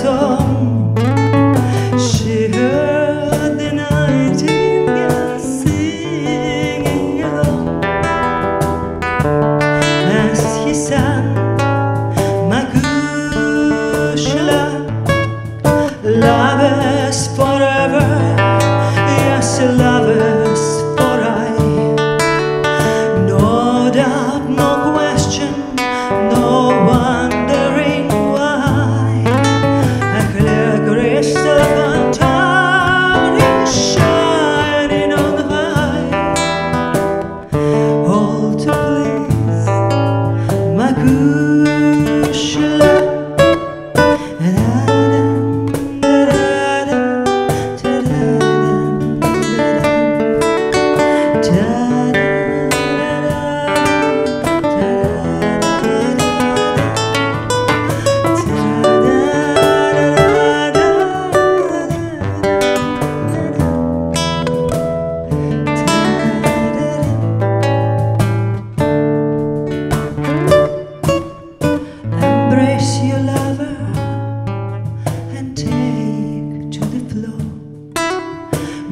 song she heard the nightingale singing along. As he sang Macushla, lovers forever, yes, lovers for aye. No doubt, no question, no wondering why. A clear crystal fountain shining on high, all to please Macushla.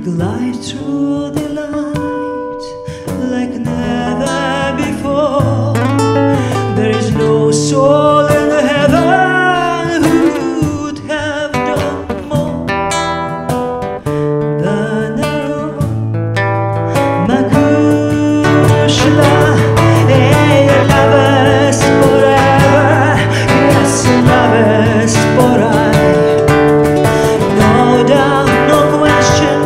Glide through the light like never before. There is no soul in heaven who'd have done more than our own Macushla. Lovers forever, yes, lovers for aye. No doubt, no question,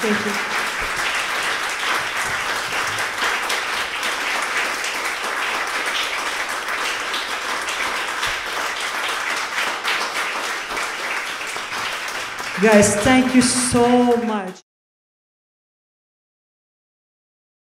thank you. Guys, thank you so much.